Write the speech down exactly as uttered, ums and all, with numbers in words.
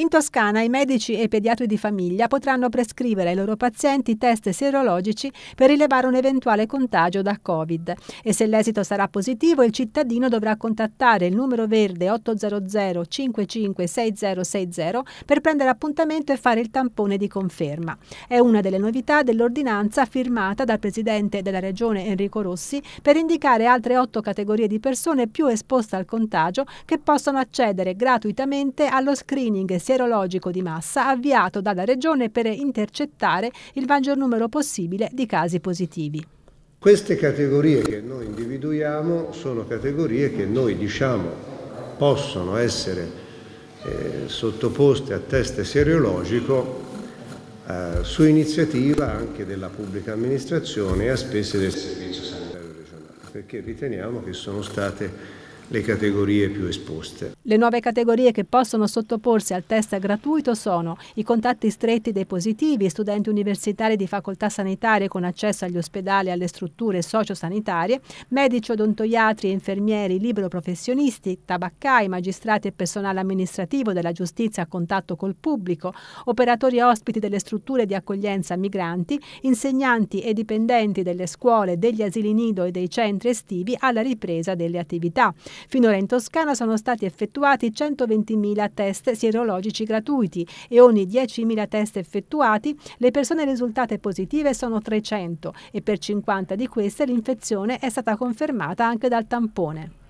In Toscana i medici e i pediatri di famiglia potranno prescrivere ai loro pazienti test sierologici per rilevare un eventuale contagio da Covid e se l'esito sarà positivo il cittadino dovrà contattare il numero verde otto zero zero cinque cinque sei zero sei zero per prendere appuntamento e fare il tampone di conferma. È una delle novità dell'ordinanza firmata dal presidente della Regione Enrico Rossi per indicare altre otto categorie di persone più esposte al contagio che possono accedere gratuitamente allo screening sierologico di massa avviato dalla Regione per intercettare il maggior numero possibile di casi positivi. Queste categorie che noi individuiamo sono categorie che noi diciamo possono essere eh, sottoposte a test sierologico eh, su iniziativa anche della pubblica amministrazione e a spese del servizio sanitario regionale, perché riteniamo che sono state le categorie più esposte. Le nuove categorie che possono sottoporsi al test gratuito sono i contatti stretti dei positivi, studenti universitari di facoltà sanitarie con accesso agli ospedali e alle strutture sociosanitarie, medici, odontoiatri, infermieri, libero professionisti, tabaccai, magistrati e personale amministrativo della giustizia a contatto col pubblico, operatori ospiti delle strutture di accoglienza migranti, insegnanti e dipendenti delle scuole, degli asili nido e dei centri estivi alla ripresa delle attività. Finora in Toscana sono stati effettuati centoventimila test sierologici gratuiti e ogni diecimila test effettuati le persone risultate positive sono trecento e per cinquanta di queste l'infezione è stata confermata anche dal tampone.